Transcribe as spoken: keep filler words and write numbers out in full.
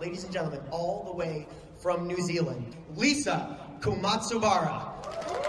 Ladies and gentlemen, all the way from New Zealand, Lisa Komatsubara.